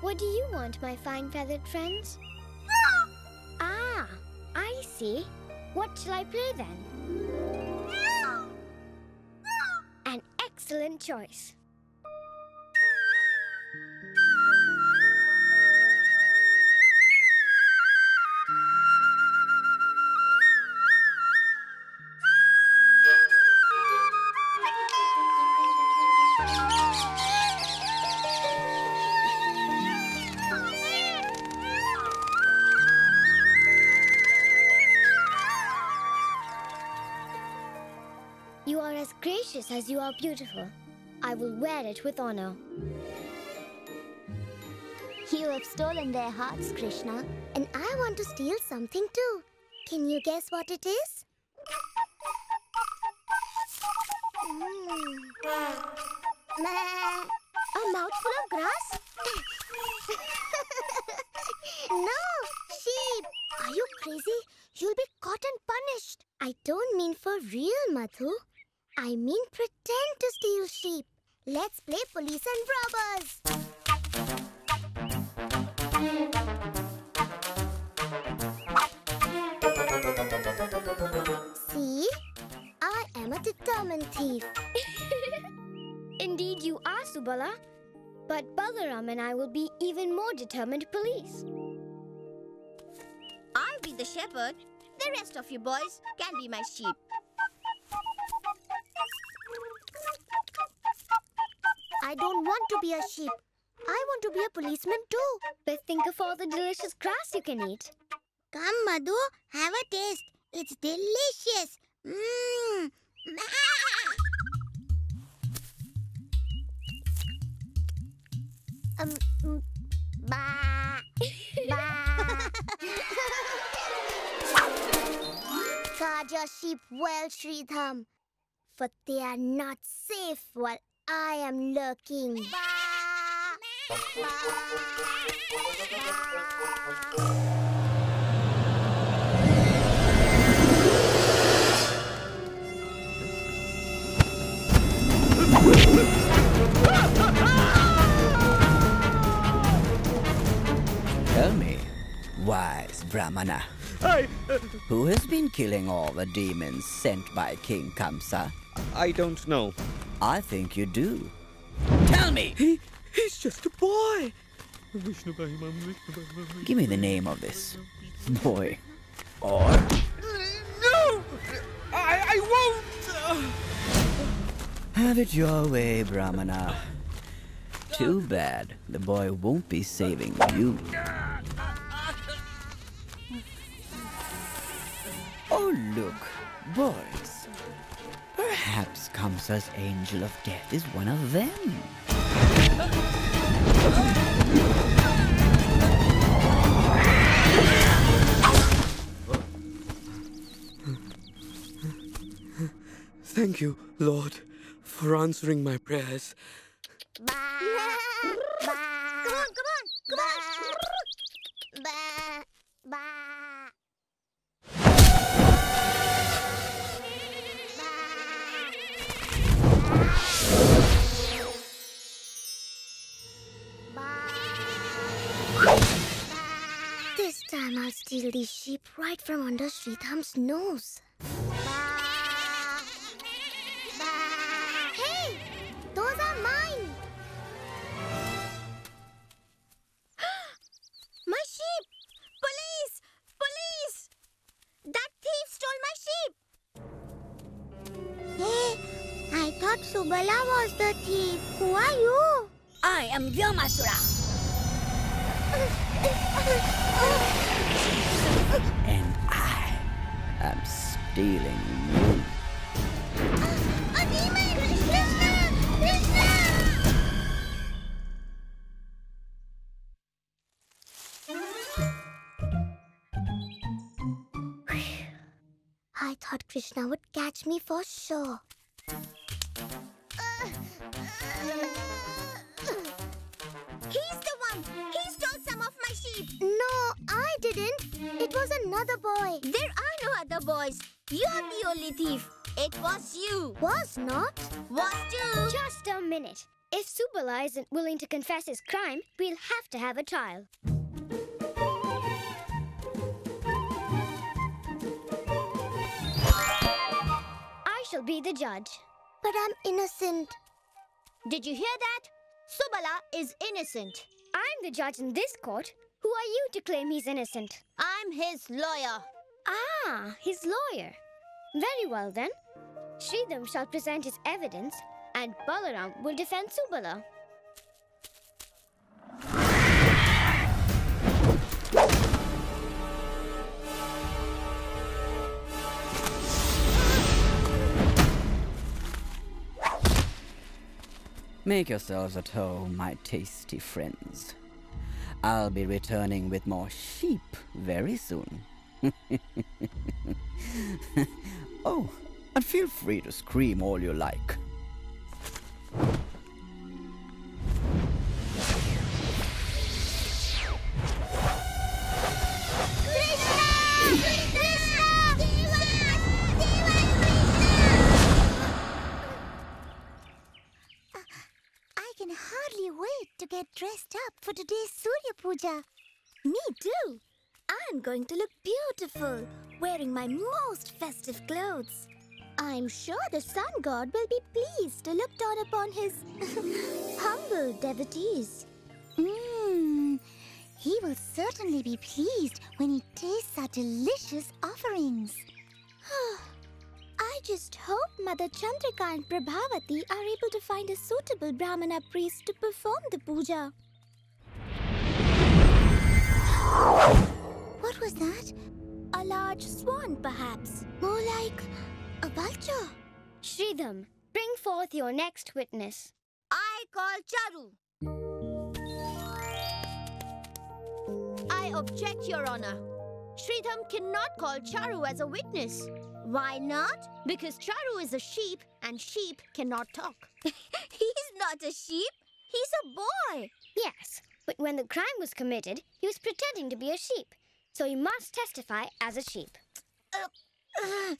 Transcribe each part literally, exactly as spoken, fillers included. What do you want, my fine feathered friends? Ah, I see. What shall I play then? An excellent choice. Gracious as you are beautiful, I will wear it with honor. You have stolen their hearts, Krishna. And I want to steal something too. Can you guess what it is? Mm. A mouthful of grass? No, sheep. Are you crazy? You'll be caught and punished. I don't mean for real, Madhu. I mean pretend to steal sheep. Let's play police and robbers. See? I am a determined thief. Indeed you are, Subala. But Balaram and I will be even more determined police. I'll be the shepherd. The rest of you boys can be my sheep. I don't want to be a sheep. I want to be a policeman too. But think of all the delicious grass you can eat. Come, Madhu, have a taste. It's delicious. Mmm. Um, mm. Bah. Bah. Guard your sheep well, Shridham. For they are not safe while I am lurking. Bah! Bah! Bah! Tell me, wise Brahmana, I, uh... who has been killing all the demons sent by King Kamsa? I don't know. I think you do. Tell me! He, he's just a boy! Give me the name of this boy. Or... No! I, I won't! Have it your way, Brahmana. Too bad the boy won't be saving you. Oh, look, boys. Perhaps Kamsa's angel of death is one of them. Thank you, Lord, for answering my prayers. Bah. Bah. Bah. Come on, come on, come on. Bah. Bah. Bah. This time I'll steal these sheep right from under Shridham's nose. Hey! Those are mine! My sheep! Police! Police! That thief stole my sheep! Hey! I thought Subala was the thief. Who are you? I am Vyomasura. And I am stealing you. Uh, a demon! Krishna! Krishna! I thought Krishna would catch me for sure. didn't. It was another boy. There are no other boys. You are the only thief. It was you. Was not? Was too. Just a minute. If Subala isn't willing to confess his crime, we'll have to have a trial. I shall be the judge. But I'm innocent. Did you hear that? Subala is innocent. I'm the judge in this court. Who are you to claim he's innocent? I'm his lawyer. Ah, his lawyer. Very well then. Shridham shall present his evidence and Balaram will defend Subala. Make yourselves at home, my tasty friends. I'll be returning with more sheep very soon. Oh, and feel free to scream all you like. Dressed up for today's Surya Puja. Me too. I'm going to look beautiful, wearing my most festive clothes. I'm sure the sun god will be pleased to look down upon his humble devotees. Mmm, he will certainly be pleased when he tastes our delicious offerings. I just hope Mother Chandrika and Prabhavati are able to find a suitable Brahmana priest to perform the puja. What was that? A large swan, perhaps. More like a vulture. Shridham, bring forth your next witness. I call Charu. I object, Your Honor. Shridham cannot call Charu as a witness. Why not? Because Charu is a sheep and sheep cannot talk. He's not a sheep. He's a boy. Yes, but when the crime was committed, he was pretending to be a sheep. So he must testify as a sheep. Uh, uh,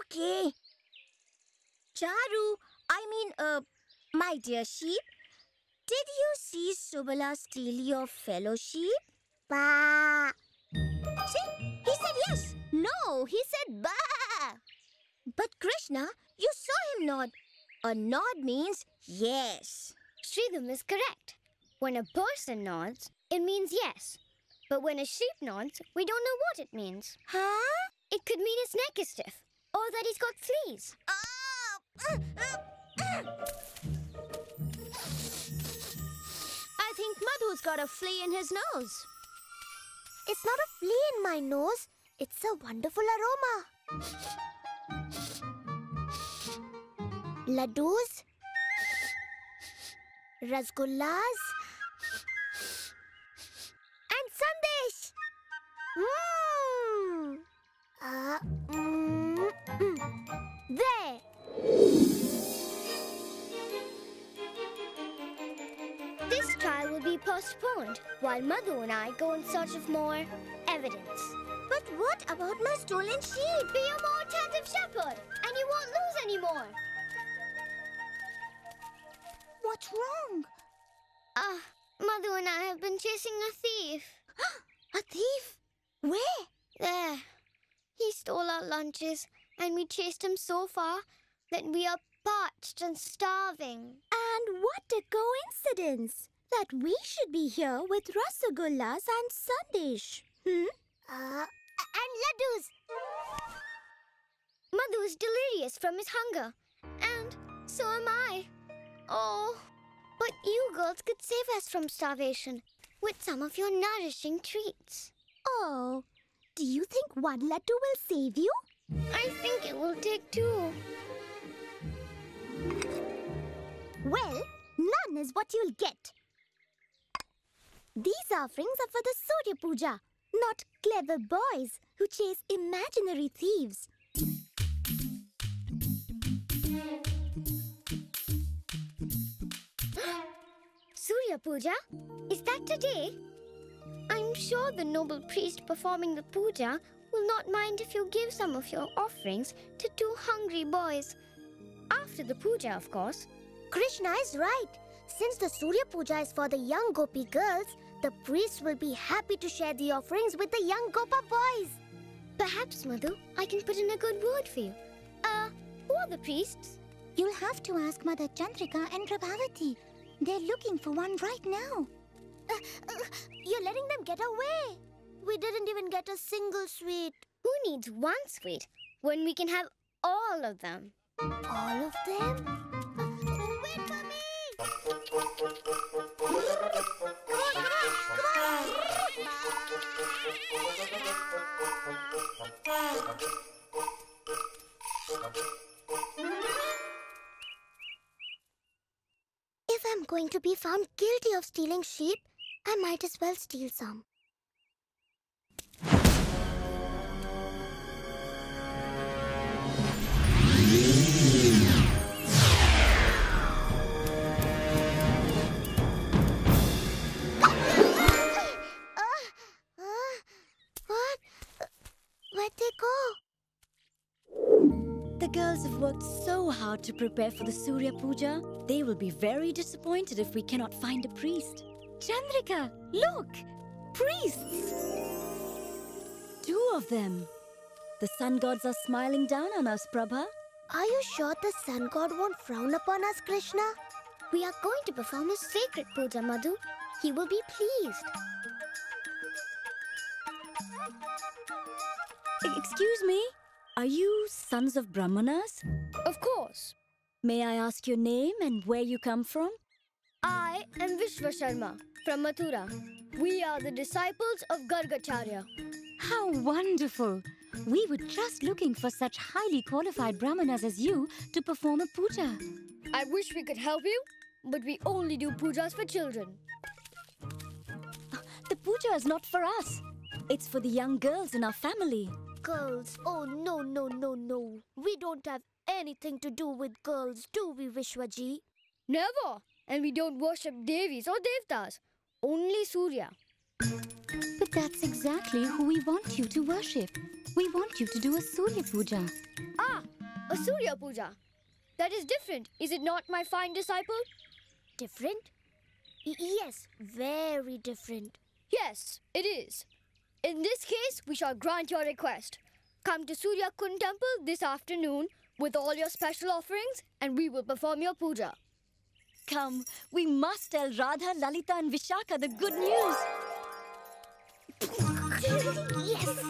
okay. Charu, I mean, uh, my dear sheep, did you see Subala steal your fellow sheep? Bah! See? He said yes. No, he said bah. But Krishna, you saw him nod. A nod means yes. Shridham is correct. When a person nods, it means yes. But when a sheep nods, we don't know what it means. Huh? It could mean his neck is stiff or that he's got fleas. Oh! Uh, uh, uh. I think Madhu's got a flea in his nose. It's not a flea in my nose. It's a wonderful aroma. Laddus, rasgullas, and sandesh. Mm. Uh, mm, mm. There. This trial will be postponed while Madhu and I go in search of more evidence. But what about my stolen sheep? Be a more attentive shepherd, and you won't lose any more. What's wrong? Ah, uh, Madhu and I have been chasing a thief. A thief? Where? There. He stole our lunches, and we chased him so far that we are parched and starving. And what a coincidence that we should be here with rasagullas and sandesh. Hmm? Uh, and laddus. Madhu is delirious from his hunger. And so am I. Oh, but you girls could save us from starvation with some of your nourishing treats. Oh, do you think one laddu will save you? I think it will take two. Well, none is what you'll get. These offerings are for the Surya Puja. Not clever boys who chase imaginary thieves. Surya Puja? Is that today? I'm sure the noble priest performing the puja will not mind if you give some of your offerings to two hungry boys. After the puja, of course. Krishna is right. Since the Surya Puja is for the young Gopi girls, the priest will be happy to share the offerings with the young Gopa boys. Perhaps, Madhu, I can put in a good word for you. Uh, who are the priests? You'll have to ask Mother Chandrika and Prabhavati. They're looking for one right now. Uh, uh, you're letting them get away. We didn't even get a single sweet. Who needs one sweet when we can have all of them? All of them? Uh, wait for me! Come on, come on, come on! If I'm going to be found guilty of stealing sheep, I might as well steal some. Hard to prepare for the Surya Puja. They will be very disappointed if we cannot find a priest. Chandrika, look! Priests! Two of them. The sun gods are smiling down on us, Prabha. Are you sure the sun god won't frown upon us, Krishna? We are going to perform his sacred puja, Madhu. He will be pleased. Excuse me? Are you sons of Brahmanas? Of course. May I ask your name and where you come from? I am Vishwa Sharma from Mathura. We are the disciples of Gargacharya. How wonderful! We were just looking for such highly qualified Brahmanas as you to perform a puja. I wish we could help you, but we only do pujas for children. The puja is not for us. It's for the young girls in our family. Girls? Oh, no, no, no, no. We don't have anything to do with girls, do we, Vishwaji? Never. And we don't worship devis or devtas. Only Surya. But that's exactly who we want you to worship. We want you to do a Surya Puja. Ah, a Surya Puja. That is different, is it not, my fine disciple? Different? Y- yes, very different. Yes, it is. In this case, we shall grant your request. Come to Suryakund Temple this afternoon with all your special offerings and we will perform your puja. Come, we must tell Radha, Lalita and Vishaka the good news. Yes!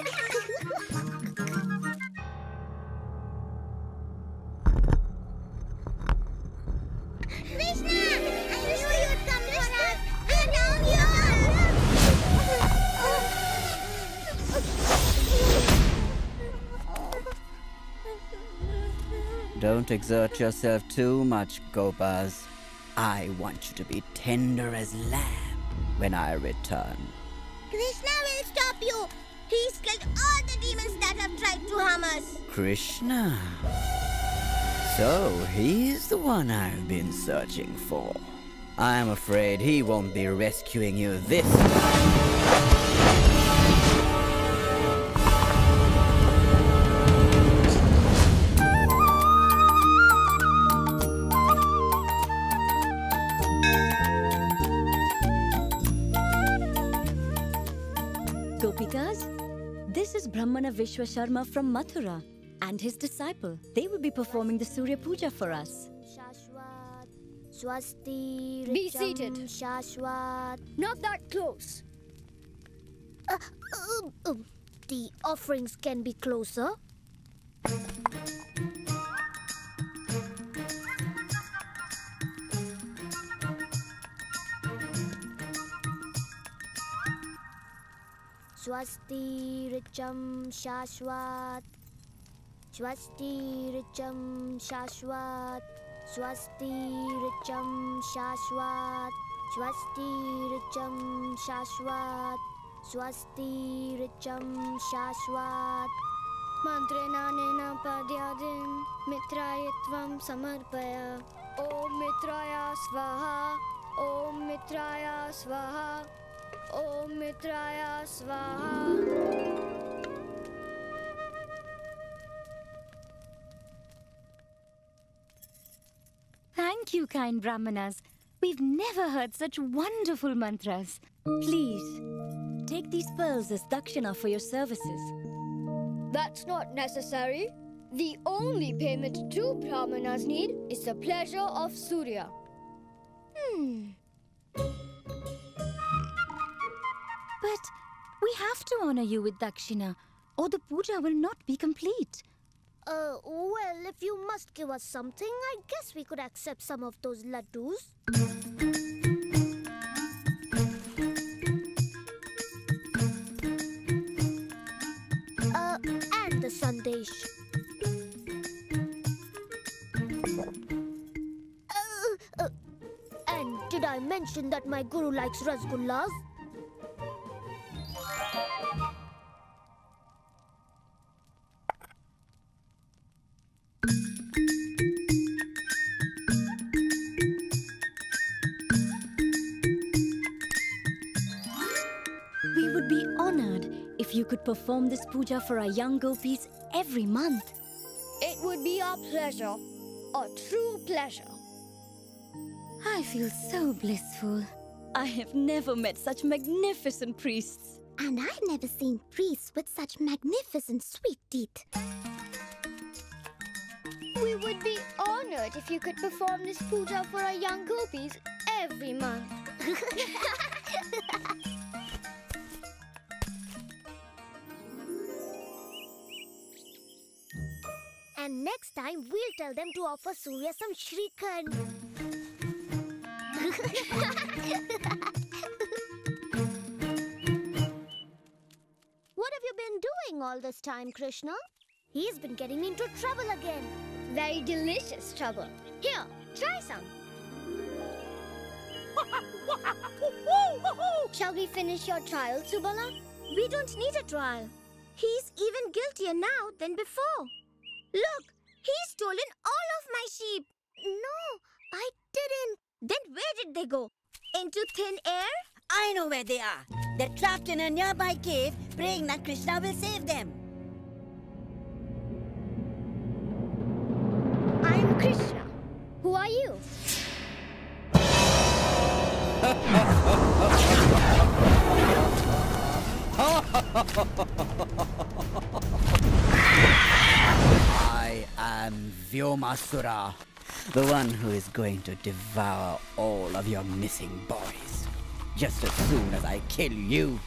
Don't exert yourself too much, Gopas. I want you to be tender as lamb when I return. Krishna will stop you. He's killed all the demons that have tried to harm us. Krishna? So he's the one I've been searching for. I'm afraid he won't be rescuing you this time. Brahmana Vishwa Sharma from Mathura and his disciple. They will be performing the Surya Puja for us. Be seated. Not that close. Uh, uh, uh, the offerings can be closer. Swasti Richam Shashwat. Swasti Richam Shashwat. Swasti Richam Shashwat. Swasti Richam Shashwat. Swasti Richam Shashwat. Mantrena nena padyadin mitrayatvam samarpaya. Om Mitraya Svaha. Om Mitraya Svaha. Om Mitraya Swaha. Thank you, kind Brahmanas. We've never heard such wonderful mantras. Please, take these pearls as dakshina for your services. That's not necessary. The only payment two Brahmanas need is the pleasure of Surya. Hmm. But we have to honor you with dakshina, or the puja will not be complete. Uh, well, if you must give us something, I guess we could accept some of those laddus. Uh, and the sandesh. Uh, uh, and did I mention that my guru likes rasgullas? You could perform this puja for our young gopis every month. It would be our pleasure, our true pleasure. I feel so blissful. I have never met such magnificent priests. And I've never seen priests with such magnificent sweet teeth. We would be honored if you could perform this puja for our young gopis every month. And next time, we'll tell them to offer Surya some Shrikhand. What have you been doing all this time, Krishna? He's been getting me into trouble again. Very delicious trouble. Here, try some. Shall we finish your trial, Subala? We don't need a trial. He's even guiltier now than before. Look, he's stolen all of my sheep. No, I didn't. Then where did they go? Into thin air? I know where they are. They're trapped in a nearby cave, praying that Krishna will save them. I'm Krishna. Who are you? I am Vyomasura, the one who is going to devour all of your missing boys, just as soon as I kill you.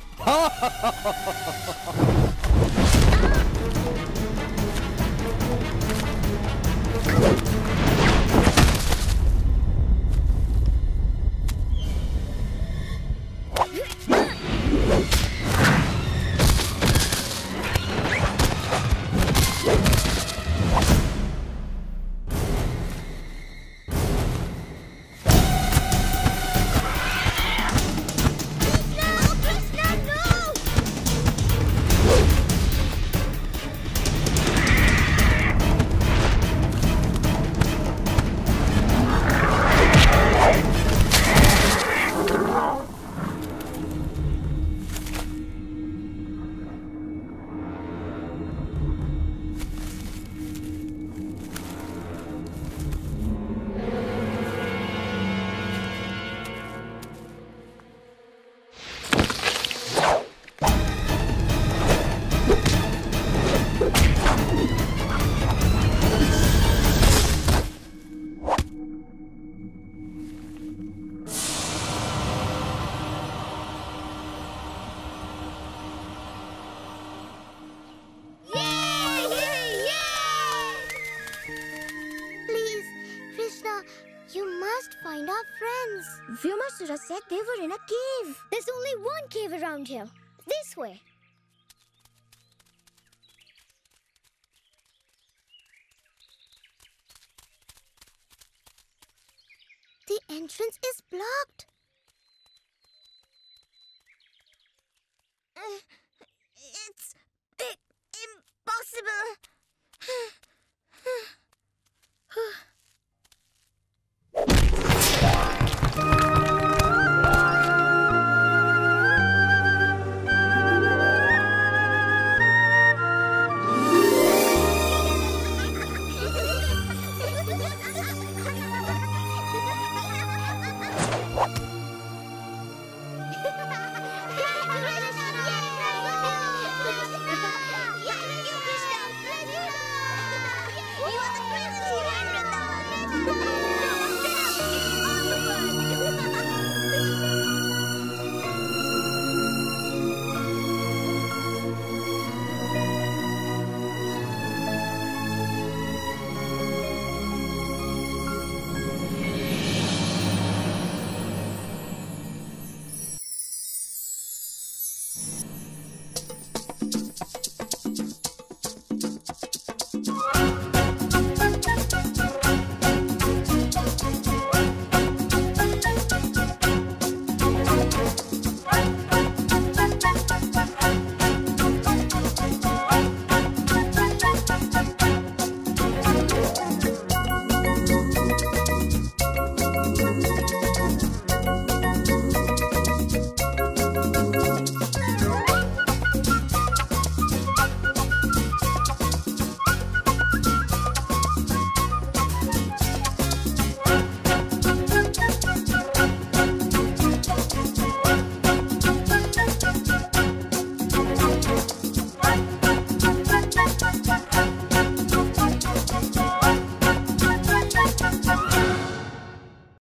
Vyomasura said they were in a cave. There's only one cave around here. This way. The entrance is blocked. Uh, it's impossible.